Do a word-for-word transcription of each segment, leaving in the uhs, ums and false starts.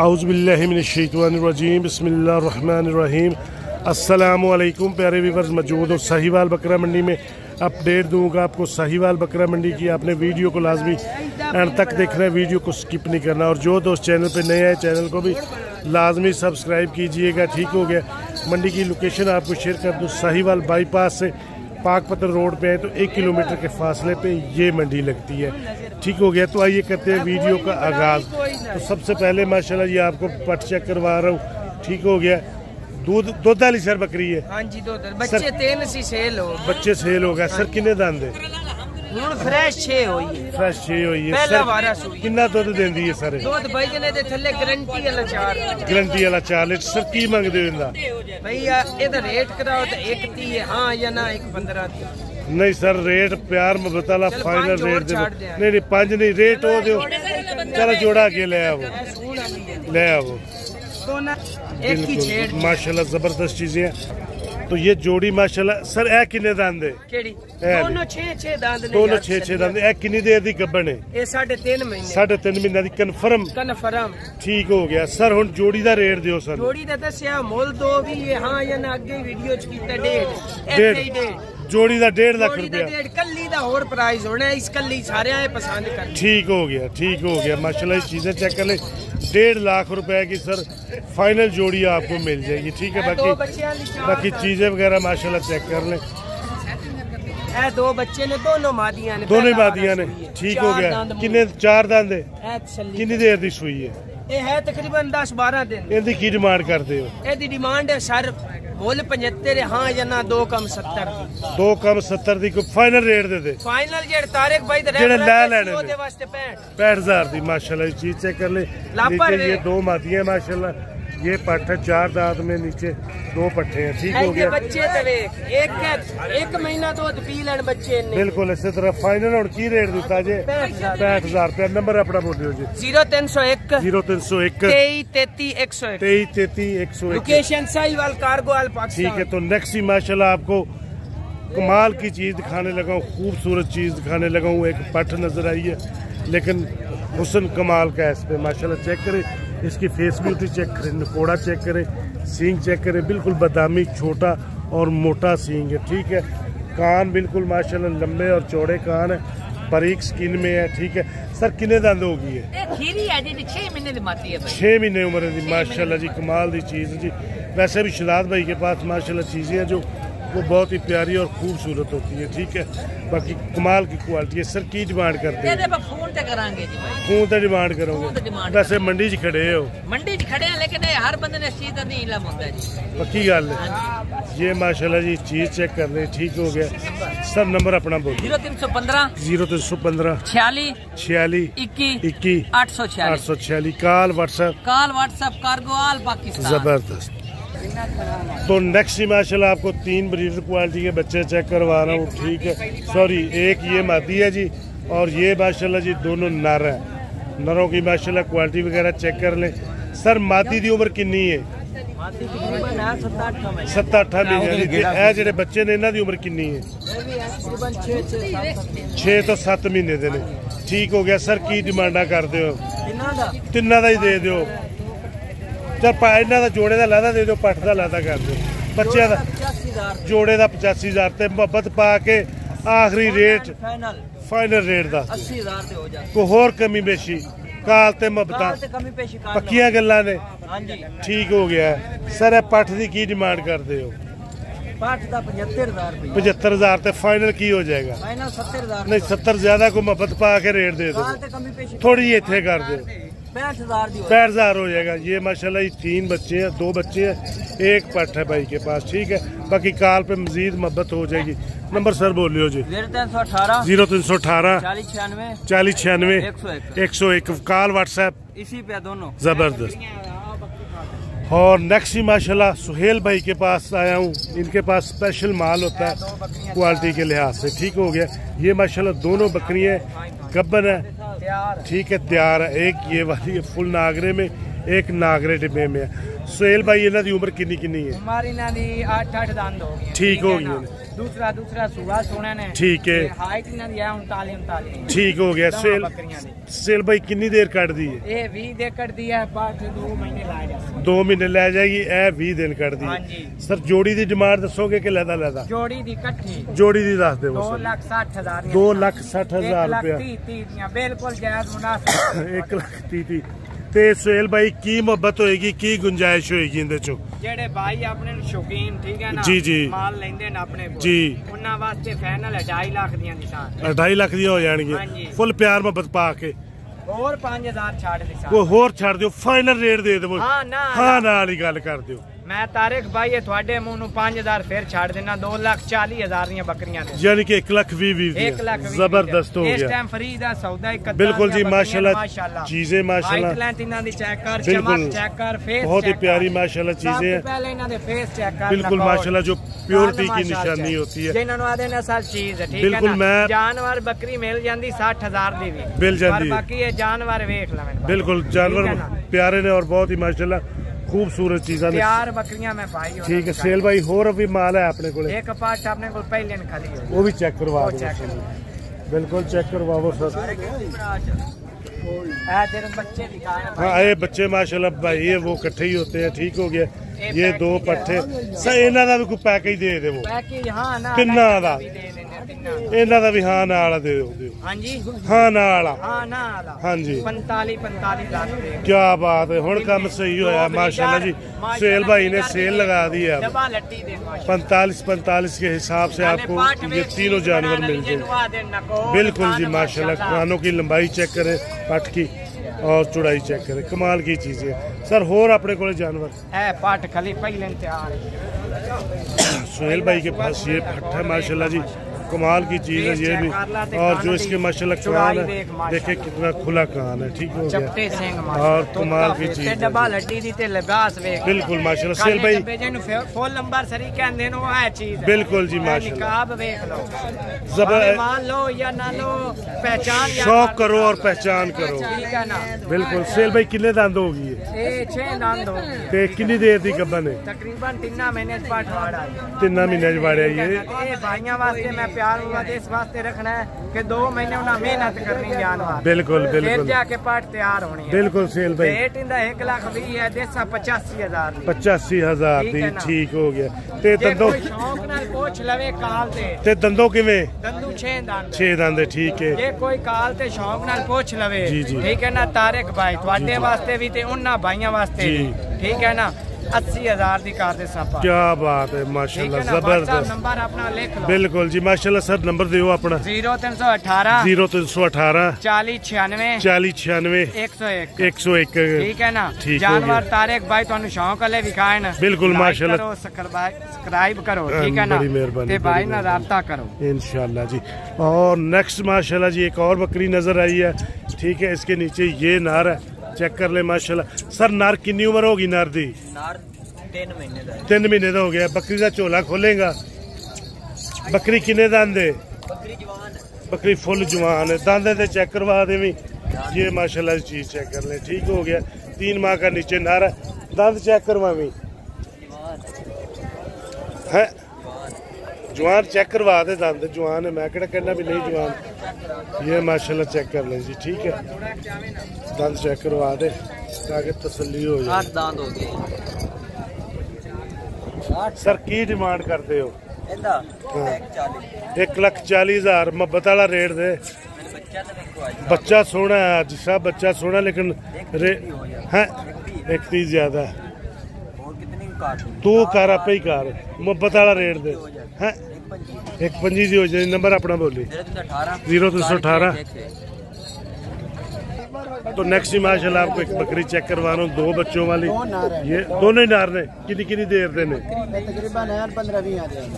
औज़ुबिल्लाहि मिनश्शैतानिर्रजीम बिस्मिल्लाहिर्रहमानिर्रहीम। अस्सलामुअलैकुम प्यारे व्यूअर्स, मौजूद हूँ साहिवाल बकरा मंडी में। अपडेट दूंगा आपको साहिवाल बकरा मंडी की। आपने वीडियो को लाजमी एंड तक देखना है, वीडियो को स्किप नहीं करना। और जो दोस्त चैनल पे नए हैं, चैनल को भी लाजमी सब्सक्राइब कीजिएगा। ठीक हो गया। मंडी की लोकेशन आपको शेयर कर दूँ। साहिवाल बाईपास से पाकपतन रोड पे है तो एक किलोमीटर के फासले पे ये मंडी लगती है। ठीक हो गया। तो आइए करते हैं वीडियो का आगाज़। तो सबसे पहले माशाल्लाह ये आपको पट चेक करवा रहा हूँ। ठीक हो गया। दूध दूध वाली सर बकरी है। हाँ जी, दो बच्चे तीन सी सेल हो बच्चे सेल हो गया। सर किन्ने दांद है? फ्रेश छे होई फ्रेश छे होई है। पहला वारा सुई कितना दूध देंदी है? सारे दूध भाई जने दे थल्ले गारंटी वाला चार गारंटी वाला चार लीटर। सर की मांगदे हो इंदा भैया? एदा रेट कराओ तो एक तीस है हां या ना एक पंद्रह दी। नहीं सर, रेट प्यार मोहब्बत वाला फाइनल रेट दे। नहीं नहीं पांच नहीं, रेट हो दियो। चलो जोड़ा के ले आओ ले आओ दोना एक की छेड़। माशाल्लाह जबरदस्त चीजें हैं। तो ये जोड़ी माशाल्लाह। सर ए किन्ने दांदे? दोनों छे छे दांदे दोनों छे छे दांदे। ए किन्नी देर दी गब्बन है? ए साढ़े तीन महीने साढ़े तीन महीने दी। Confirm confirm. ठीक हो गया। सर हुन जोड़ी दा रेट दियो। सर जोड़ी दा दस्या मोल दो भी है हां या ना? अगे वीडियो च कीता डेढ़ डेढ़ जोड़ी दा डेढ़ लाख रुपया। कली दा होर प्राइस होना है। इस कली सारे आए पसंद कर। ठीक हो गया ठीक हो गया। माशाल्लाह चीजें चेक कर ले। डेढ़ लाख रुपए की सर फाइनल जोड़ी आपको मिल जाएगी। ठीक है। बाकी बाकी चीजें वगैरह माशाल्लाह चेक कर ले। ए दो बच्चे ने दोनों मादियां ने दोनों मादियां ने। ठीक हो गया। किन्ने चार दांद है? कितनी देर दी सूई है? ये है तकरीबन दस बारह दिन। इनकी की डिमांड करते हो? इनकी डिमांड है सर बोल पचहत्तर। हाँ या ना? दो कम सत्तर दो कम सत्तर दी। कोई फाइनल रेट दे दे? फाइनल रेट तारिक भाई दे जेड़ा ले लेने दे वास्ते पैंठ हज़ार दी। माशाल्लाह चीज चेक कर ले। ये दो मादियां माशाल्लाह। ये पट्ठा चार दांत में नीचे दो पट्ठे हैं। ठीक हो गया। बच्चे तो देख एक एक महीना दूध पी लेन बच्चे ने। बिल्कुल इसी तरह फाइनल। और की रेट दिता जे? पैंठ हज़ार रुपया। नंबर अपना बोलियो जी। जीरो तीन सौ एक जीरो तीन सौ एक तेईस तैतीस एक सौ एक तेईस तैतीस एक सौ एक। Location Sahiwal cargo hall Pakistan. ठीक है। तो नेक्स्ट ही माशाल्लाह आपको कमाल की चीज दिखाने लगा हूँ, खूबसूरत चीज दिखाने लगा हूँ। एक पट नजर आई है लेकिन हुसन कमाल का है इस पे माशाल्लाह। चेक करें इसकी फेस ब्यूटी, चेक करें नकोड़ा, चेक करें सींग, चेक करें बिल्कुल बादामी छोटा और मोटा सींग है। ठीक है। कान बिल्कुल माशाल्लाह लंबे और चौड़े कान है। बारीक स्किन में है। ठीक है। सर किन्ने दांद हो गई है? छह महीने उम्र है जी। माशाल्लाह जी कमाल दी चीज़ जी। वैसे भी शहजाद भाई के पास माशाल्लाह चीज़ें हैं जो वो बहुत ही प्यारी और खूबसूरत होती है। ठीक है। बाकी कमाल की क्वालिटी है। सर की डिमांड करते हैं? फोन तो करांगे जी भाई। फोन तो डिमांड करोगे? वैसे मंडी च खड़े हो? मंडी च खड़े हैं लेकिन हर बंदे ने इस चीज़ दा नहीं इल्म होंदा जी। पक्की गल है। ये माशाल्लाह जी चीज चेक कर ले। ठीक हो गया। सर नंबर अपना बोलो। जीरो तीन सौ पंद्रह जीरो तीन सौ पंद्रह छियाली छियाली इक्की इक्की आठ सौ छियाली आठ सौ छियाली। Call WhatsApp call WhatsApp cargo all Pakistan. जबरदस्त। तो नेक्स्ट ही माशाल्लाह आपको तीन ब्रीडर क्वालिटी के बच्चे चेक करवा रहा हूँ। ठीक है। सॉरी एक ये मादी है जी और ये माशाल्लाह जी दोनों नर हैं। नरों की माशाल्लाह क्वालिटी वगैरह चेक कर लें। सर मादी की उम्र कितनी है? सत्त अठ महीने। जो बच्चे ने इन्हों की उम्र कितनी है? छे तो सत्त महीने के ने। ठीक हो गया। सर की डिमांडा करते हो? तिना का ही दे दो। इन्हों का जोड़े का लादा दे दो, पट्ठ का लादा कर दो। बच्चे का जोड़े का पचासी हजार ते मुहब्बत पा के आखिरी रेट फाइनल रेट का कोई होर कमी पेशी काल ते मुहब्बत पक्कियां गल्लां ने। ठीक हो गया। सर पट्ठ की की डिमांड करते हो? पचहत्तर हजार ते फाइनल की हो जाएगा? नहीं सत्तर ज्यादा कोई मुहब्बत पा के रेट दे दो थोड़ी जी इतने कर दो। पैंठ हजार हो जाएगा। ये माशाल्लाह ये तीन बच्चे हैं, दो बच्चे हैं, एक पट है भाई के पास। ठीक है। बाकी काल पे मजीद मोहब्बत हो जाएगी। नंबर सर बोलियो जी। जीरो तीन सौ अठारह चालीस छियानवे एक सौ एक। काल व्हाट्सएप इसी पे दोनों। जबरदस्त। और नेक्स्ट ही माशाल्लाह सुहेल भाई के पास आया हूँ। इनके पास स्पेशल माल होता है क्वालिटी के लिहाज से। ठीक हो गया। ये माशाल्लाह दोनों बकरियाँ गब्बन है। ठीक है। तैयार है। एक ये वाली है फुल नागरे में, एक नागरे डिब्बे में है। सुहेल भाई इन्हों की उम्र कितनी कितनी है? हमारी नानी आठ आठ दंद हो गए। ठीक हो गए। दूसरा दूसरा सूबा सोना ने। ठीक है। हाइट ना दिया उनताली उनताली। ठीक हो गया। सेल सेल भाई कितनी देर कट दी है? ये बीस दिन कट दी है, बाद दो महीने ला जाएगी। दो महीने ला जाएगी, ए बीस दिन कट दी। हां जी। सर जोड़ी दी डिमांड दसोगे कि लदा लदा? जोड़ी दी इकट्ठी। जोड़ी दी दस देवो। दो लाख साठ हज़ार। दो लाख साठ हज़ार रुपया। एक लाख तीस दियां बिल्कुल जायज मुनाफा। एक लाख तीस। ते सुहेल भाई की मोहब्बत होएगी, की गुंजाइश होएगी इंदे चो? जेडे भाई अपने शौकीन, ठीक है ना, जी जी माल लेंदे न अपने कोल, जी उन्हां वास्ते फाइनल ढाई लाख दियां निशान। ढाई लाख दियां हो जाएंगी फुल प्यार मोहब्बत पा के। और पाँच हज़ार छाड़ निशान को और छाड़ दियो, फाइनल रेट दे देवो। हां ना हां नाल ही गल कर दियो। मैं तारिक भाई ये थोड़े मुंह नु पाँच हज़ार फिर छाड़ देना, दो लाख चालीस हज़ार दियां बकरियां ने, यानी कि एक लाख बीस हज़ार। जबरदस्त हो गया। इस टाइम फरीद है सौदा इकट्ठा। बिल्कुल जी माशाल्लाह चीजें, माशाल्लाह हाइट इनना दी चेक कर, चमक चेक कर, फेस बहुत ही प्यारी माशाल्लाह चीजें हैं। पहले इनना दे फेस चेक कर, बिल्कुल माशाल्लाह जो प्योरिटी की निशानी होती है जिन्हां नु आदे ना सारी चीज है। ठीक है ना, जानवर बकरी मिल जांदी साठ हज़ार दी भी मिल जांदी, बाकी ये जानवर देख लवें। बिल्कुल जानवर प्यारे ने और बहुत ही माशाल्लाह खूबसूरत चीज़ा यार बकरियां मैं भाई। ठीक है सेल भाई होर भी माल है अपने को? एक पार्ट अपने को पहले न खाली है, वो भी चेक करवाओ। बिल्कुल चेक करवाओ सर। हाँ ये बच्चे माशाल्लाह भाई ये वो इकट्ठे ही होते हैं। ठीक हो गया। ये दो पट्ठे सर इन्हों का भी कोई पैकेज दे दे, तिना का इन्हों का भी। हाँ नाला दे दो। हाँ जी हाँ नाला। हाँ जी पंताली पंताली लाख। क्या बात है, हुण काम सही होया माशाल्लाह जी। सेल भाई ने सेल लगा दी है। पैंतालीस पैंतालीस के हिसाब से आपको ये तीनों जानवर मिल जाएंगे। बिल्कुल जी माशाल्लाह। कानों की लंबाई चेक करें पट की और चौड़ाई चेक करें, कमाल की चीज है। सर होर अपने को जानवर है? पट खाली पहले तैयार। सुहेल भाई के पास ये पट है माशाल्लाह जी, कमाल की चीज है ये भी। और जो इसके माशाल्लाह कान है, देखे कितना खुला कान है। ठीक हो गया और कमाल की चीज है। बिल्कुल माशाल्लाह। सुहेल भाई फोन नंबर सरी कहंदे नो है चीज। बिल्कुल जी माशाल्लाह। शौक करो और पहचान करो। बिल्कुल। सुहेल भाई कितने दंद हो गए? छह दंद हो गए। कितनी देर दी गब्बा ने? तकरीबन तीन महीने तीन महीने वाड़े। ये भाइयों वास्ते मैं इस वास्ते रखना है कि दो महीने उन्हें मेहनत करनी जानवर। बिल्कुल बिल्कुल जाके पार्ट तैयार होनी है। बिल्कुल सेल भाई रेट इंदा एक लाख भी है, देसा पचासी हजार पचासी हजार दी। ठीक हो गया। ते दंदो शौक नाल कोच लवे काल दे। ते दंदो किवें? दंदू छे दंद छे दंद। ठीक है। जे कोई काल ते शौक नाल कोच लवे, ठीक है ना तारिक भाई तुहाडे वास्ते भी ते उन्हां भाइयां वास्ते भी, ठीक है ना अस्सी हजार दी कार दे सापा। क्या बात है माशाल्लाह जबरदस्त। नंबर अपना लिख लो। बिल्कुल जी माशाल्लाह। सर नंबर दियो अपना। जीरो तीन सौ अठारह जीरो तीन सौ अठारह चालीस छियानवे चालीस छियानवे एक सौ एक एक सौ एक। ठीक है ना। जानवर तारिक भाई तुहानू शौक आले विकाए ना। बिल्कुल माशाल्लाह। सब्सक्राइब करो, ठीक है ना, मेहरबानी भाई ना रब्ता करो इंशाल्लाह जी। और नेक्स्ट माशाल्लाह जी एक और बकरी नजर आई है। ठीक है। इसके नीचे ये नार है, चेक कर ले माशाल्लाह। सर नार कितनी उम्र होगी नार दी? नार तीन महीने दा। तीन महीने दा हो गया। बकरी का झोला खोलेगा। बकरी किन्ने दांद है? बकरी जवान है। बकरी फुल जवान है। दांदे ते चेक करवा देवी ये माशाल्लाह चीज चेक कर ले। ठीक हो गया। तीन माह का नीचे नार है। दांद चेक करवावी है जवान, चेक करवा दे दांद जवान है। मैं कहना कहना भी नहीं जवान। ये माशाल्लाह चेक कर ले जी। ठीक है। दांद चेक करवा दे ताकि तसल्ली हो जाए। दांद हो गए। सर की डिमांड करते हो? एक लाख चालीस हजार मोहब्बत वाला रेट दे। बच्चा सोना है आज साहब, बच्चा सोना लेकिन है एक तीस ज्यादा। तू कर आप ही कर, मोहब्बत वाला रेट दे। हैं एक पंजी दी हो जाए। नंबर अपना बोली जीरो तीन सौ अठारह। तो नेक्स्ट माशाल्लाह आपको एक बकरी चेक करवा रहा हूँ, दो बच्चों वाली। ये दोनों ही नार ने। कितनी कितनी देर देने?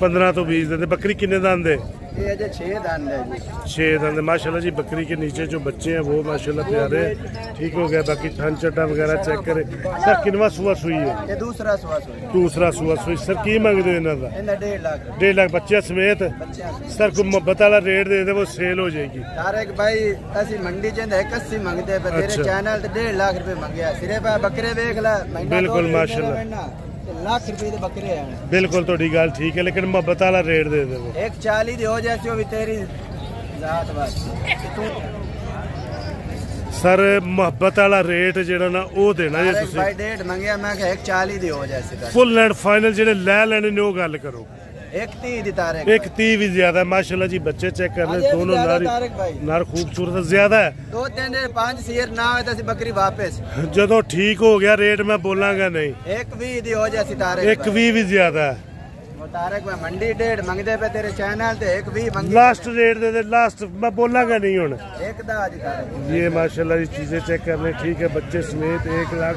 पंद्रह तो बीस देने। बकरी किन्ने दांद है? ये जो छह दांत है, छह दांत माशाल्लाह जी। बकरी के नीचे जो बच्चे हैं वो माशाल्लाह प्यारे ठीक हो गए। बाकी थान चटा वगैरह चेक करें। सर किनवा सुआ सुई है? ये दूसरा सुआ सुई। दूसरा सुआ सुई सर की मंगते हो इन्होंने? इन्हें डेढ़ लाख डेढ़ लाख बच्चे समेत। सर को मोहब्बत वाला रेट दे दे वो सेल हो जाएगी। तारिक भाई असि मंडी चंद एक अस्सी मंगते हैं तेरे चैनल से। डेढ़ लाख रुपए मंगे सिर्फ बकरे देख ला। बिल्कुल माशाल्लाह लाख रुपए दे बकरे हैं। बिल्कुल थोड़ी गल ठीक है लेकिन मोहब्बत वाला रेट दे दे वो। एक चाली दे हो जैसे हो भी तेरी जात बात। सर मोहब्बत वाला रेट जेड़ा ना ओ देना जे तुसी। भाई डेट मंगया मैं के एक चाली दे हो जैसे तक। फुल एंड फाइनल जेड़े ले लेने ने ओ गल करो। एक तीस दी तारीख। एक तीस भी ज्यादा माशाल्लाह जी। बच्चे चेक कर ले दोनों नार नार खूबसूरत ज्यादा है। दो तीन पांच शेर ना होए तो बकरी वापस जदों ठीक हो गया रेट मैं बोलांगा नहीं। एक भी दी हो जाए सितारे। एक भी भी ज्यादा है तारिक मैं मंडी डेढ़ मंगदे पे तेरे चैनल ते। एक भी मंगदे लास्ट रेट दे दे लास्ट मैं बोलांगा नहीं हुन। एक दा जी तारिक ये माशाल्लाह जी चीजें चेक कर ले ठीक है बच्चे समेत एक लाख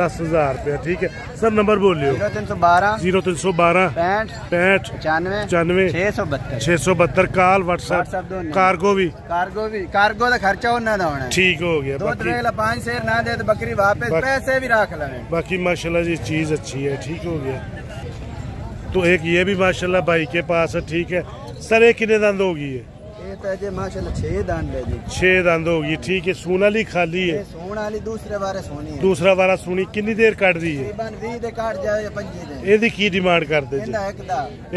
दस हजार रुपया ठीक है। सर नंबर बोलियो। जीरो तीन सौ बारह जीरो तीन सौ बारह पैंठ पैंठ पचानवे पचानवे छह सौ बहत्तर छह सौ बहत्तर। कॉल व्हाट्सएप कार्गो भी कार्गो भी कार्गो का खर्चा होना ना होना ठीक हो गया। दो तीन पाँच शेर ना दे तो बकरी वापस पैसे भी रख लेने। बाकी माशाल्लाह जी चीज अच्छी है ठीक हो गया। तो एक ये भी माशाल्लाह भाई के पास है ठीक है। सर एक कितने दांत होगी है? छह दांत है जी। छह दांत होगी ठीक है। सोनाली खाली है। सोनाली दूसरे बारे सोनी है। दूसरा वारा सोनी कितनी देर काट दी है? एदी की डिमांड कर दे जी?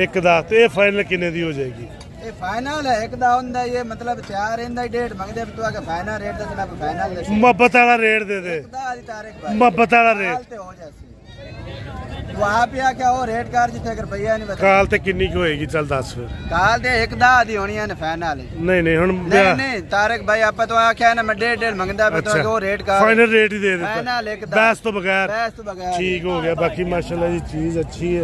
एक दा। तो ये फाइनल कितने दी हो जाएगी? ये फाइनल है एक दा होंदा ये मतलब चार इंदा डेढ़ मंगदे तो आके फाइनल रेट दे ना फाइनल दे। मोहब्बत वाला रेट दे दे। एक दा तारिक भाई मोहब्बत वाला रेट हो जासी। वहाँ पे आ क्या हो रेट कार जिथे कर भैया नहीं बता काल ते किन्नी की होएगी? चल दस फिर काल ते एक दा दी होनी है ना फाइनल। नहीं नहीं हुन नहीं नहीं तारिक भाई आपा तो आ क्या है ना मैं डेढ़ डेढ़ मंगदा पे तो वो रेट कार फाइनल रेट ही दे देता फाइनल एक दा बेस तो बगैर बेस तो बगैर ठीक हो गया। बाकी माशाल्लाह जी चीज अच्छी है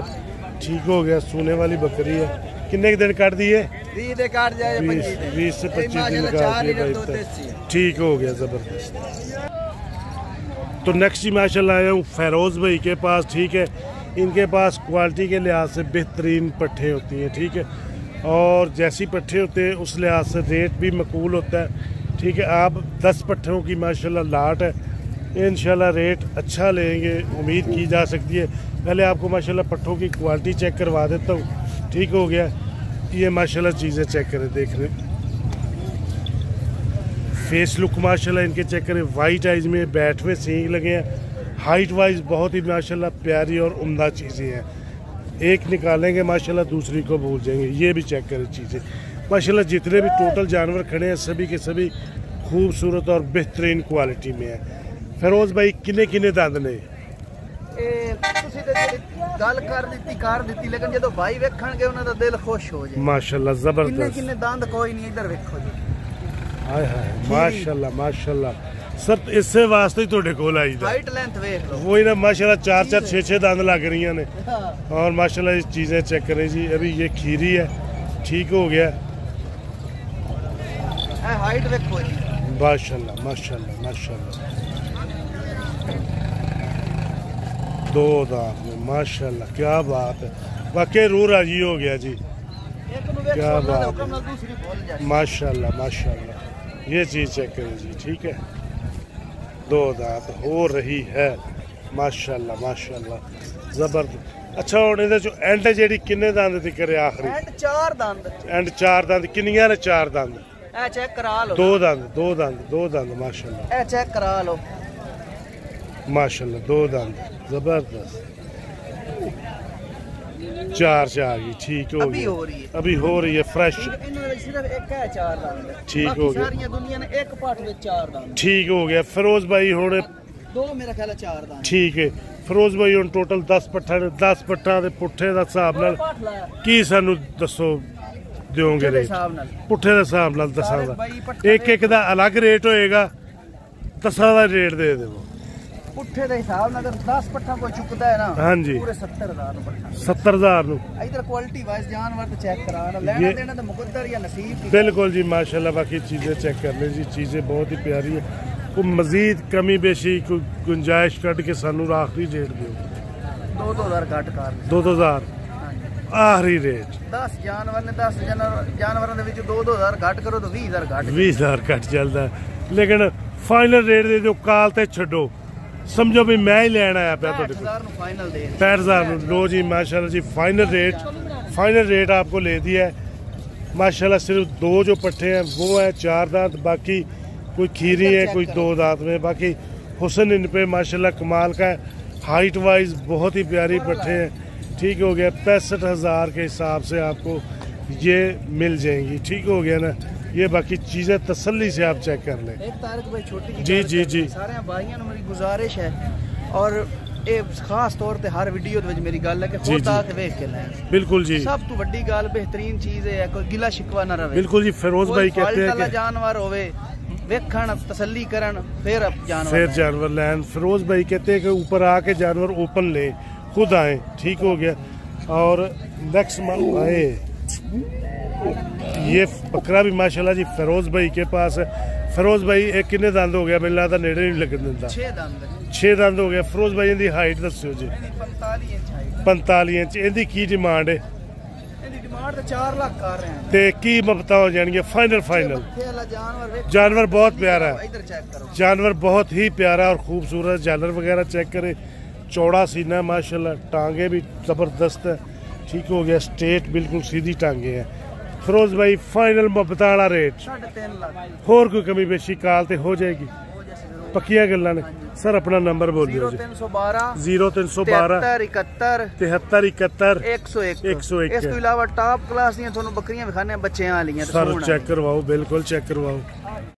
ठीक हो गया। सोने वाली बकरी है। कितने दिन काट दी है? बीस दिन काट जाए पंद्रह बीस से पच्चीस दिन काट दी ठीक हो गया जबरदस्त। तो नेक्स्ट ही माशाल्लाह आया हूँ फैरोज भाई के पास ठीक है। इनके पास क्वालिटी के लिहाज से बेहतरीन पट्ठे होती हैं ठीक है। और जैसी पट्ठे होते हैं उस लिहाज से रेट भी मकबूल होता है ठीक है। आप दस पट्ठों की माशाल्लाह लाट है। इंशाल्लाह रेट अच्छा लेंगे उम्मीद की जा सकती है। पहले आपको माशाल्लाह पट्ठों की क्वालिटी चेक करवा देता हूँ ठीक हो गया। ये माशाल्लाह चीज़ें चेक करें देख रहे फेस लुक माशाल्लाह इनके चेक करें। वाइट आइज में बैठ हुए सींग लगे हैं। हाइट वाइज बहुत ही माशाल्लाह प्यारी और उम्दा चीज़ें हैं। एक निकालेंगे माशाल्लाह दूसरी को भूल जाएंगे। ये भी चेक करें चीज़ें माशाल्लाह। जितने भी टोटल जानवर खड़े हैं सभी के सभी खूबसूरत और बेहतरीन क्वालिटी में है। फैरोज भाई किन्ने किन्ने दांद ने गल कर दी कर दी लेकिन जो भाई वेखणगे उन्हां दा दिल खुश हो जाए माशाल्लाह जबरदस्त। किन्ने किन्ने दांद कोई नहीं इधर वेखो जी। हाय हाय माशाल्लाह माशाल्लाह। सर इसे वास्ते ही थोड़े कोल आई था हाइट लेंथ देख लो वही ना माशाल्लाह चार चार छः छः दांत लग रही ने। और माशाल्लाह ये चीज़ें चेक करें जी। अभी ये खीरी है ठीक हो गया। हाइट देखो माशाल्लाह माशाल्लाह माशाल्लाह दो दांत में माशाल्लाह क्या बात है। वाकई रूह राजी हो गया जी क्या बात है माशाल्लाह माशाल्लाह। ये चीज़ चेक करें जी ठीक है। दो दांत हो रही है माशाल्लाह माशाल्लाह जबरदस्त। अच्छा होने दे जो एंड जेडी किन्ने दांत दी करे आखरी? एंड चार दांत। एंड चार दांत किन्नियां ने? चार दांत। ए चेक करा लो। दो दांत दो दांत दो दांत माशाल्लाह। ए चेक करा लो माशाल्लाह दो दांत जबरदस्त। चार चार ही ठीक हो गई अभी, अभी हो रही है फ्रेश। सिर्फ एक है चार दांत ठीक हो गया। सारी दुनिया ने एक पाठ में चार दांत ठीक हो गया। फरोज भाई हुण दो मेरा ख्याल है चार दांत ठीक है। फरोज भाई हुण टोटल दस पट्ठा दस पट्ठा दे पुट्ठे दा हिसाब नाल की सानू दसो दोगे रेट? पुट्ठे दे हिसाब नाल दसां एक एक दा अलग रेट होएगा। दसां दा रेट दे देवो पुट्ठे दे हिसाब नाल। अगर दस पट्ठा कोई चुकदा है ना हां जी पूरे सत्तर हज़ार नु पट्ठा सत्तर हज़ार नु। इधर क्वालिटी वाइज जानवर तो चेक करा ना लेना देना तो मुकद्दर या नसीब। बिल्कुल जी माशाल्लाह। बाकी चीज़ें चेक कर ले जी। चीज़ें बहुत ही प्यारी है। कोई मजीद कमी बेशी कोई गुंजाइश कट के सानू आखिरी रेट दियो। दो दो हज़ार घट कर दो दो हज़ार ਆਹਰੀ ਰੇਟ दस ਜਾਨਵਰ ਨੇ दस ਜਾਨਵਰਾਂ ਦੇ ਵਿੱਚ दो दो हज़ार ਘੱਟ ਕਰੋ ਤਾਂ बीस हज़ार ਘੱਟ बीस हज़ार ਘੱਟ ਚੱਲਦਾ। ਲੇਕਿਨ ਫਾਈਨਲ ਰੇਟ ਦੇ ਜੋ ਕਾਲ ਤੇ ਛੱਡੋ ਸਮਝੋ ਵੀ ਮੈਂ ਹੀ ਲੈਣ ਆਇਆ ਪਿਆ ਤੁਹਾਡੇ ਕੋਲ पैंसठ हज़ार ਨੂੰ ਫਾਈਨਲ ਦੇ पैंसठ हज़ार ਨੂੰ। ਲੋ ਜੀ ਮਾਸ਼ਾਅੱਲਾ ਜੀ फाइनल रेट फाइनल रेट आपको ले दी है माशाल्लाह। सिर्फ दो जो पट्ठे हैं वो है चार दांत, बाकी कोई खीरी है कोई दो दांत में। बाकी हुसन इन पे माशाल्लाह कमाल का है, हाइट वाइज बहुत ही प्यारी पट्ठे हैं। ठीक हो गया, पैंसठ हज़ार के हिसाब से आपको ये मिल जाएंगी। ठीक हो गया ना, ये बाकी चीज़ें तसल्ली से आप चेक कर लें। जी जी जी सारे भाइयों को मेरी गुजारिश है और खास तौर पर हर वीडियो दे विच मेरी गल है कि खुद आके देख के लें। बिल्कुल जी, सब तो बड़ी गल बेहतरीन चीज़ है, कोई गिला शिकवा ना रहे। बिल्कुल जी, फिरोज भाई कहते हैं कि जानवर होवे देखन तसल्ली करन फिर आप जानवर फिर जानवर लें। फिरोज भाई कहते हैं कि ऊपर आके जानवर ओपन ले, खुद आए। ठीक हो गया, और नेक्स्ट मंथ आए। ये बकरा भी माशाल्लाह जी फिरोज भाई के पास है। फिरोज भाई एक किन्ने दंद हो गया? मेरे लगता नेड़े नहीं लगन दिंदा, छे दंद हो गया। फिरोज भाई इनकी हाइट दस्सो जी। पंताली इंच। इनकी की डिमांड है? चार लाख कर रहे हैं। ते की ममता हो जाएगी फाइनल? फाइनल जानवर बहुत प्यारा है, जानवर बहुत ही प्यारा और खूबसूरत। जानवर वगैरह चेक करें, चौड़ा सीना माशाल्लाह, टांगे भी ज़बरदस्त है। ठीक हो गया, स्ट्रेट बिल्कुल सीधी टांगे हैं। फिरोज भाई फाइनल ममता वाला रेट होर कोई कमी पेशी काल ते हो जाएगी? पक्किया गल्लां ने। सर अपना नंबर बोल दियो जी। जीरो तीन सौ बारह जीरो तीन सौ बारह तिहत्तर इकहत्तर एक सौ एक एक सौ एक। इस तों इलावा टॉप क्लास दी तुहानू बकरियां विखाने बच्चें वालियां। सर चेक करवाओ, बिल्कुल चेक करवाओ।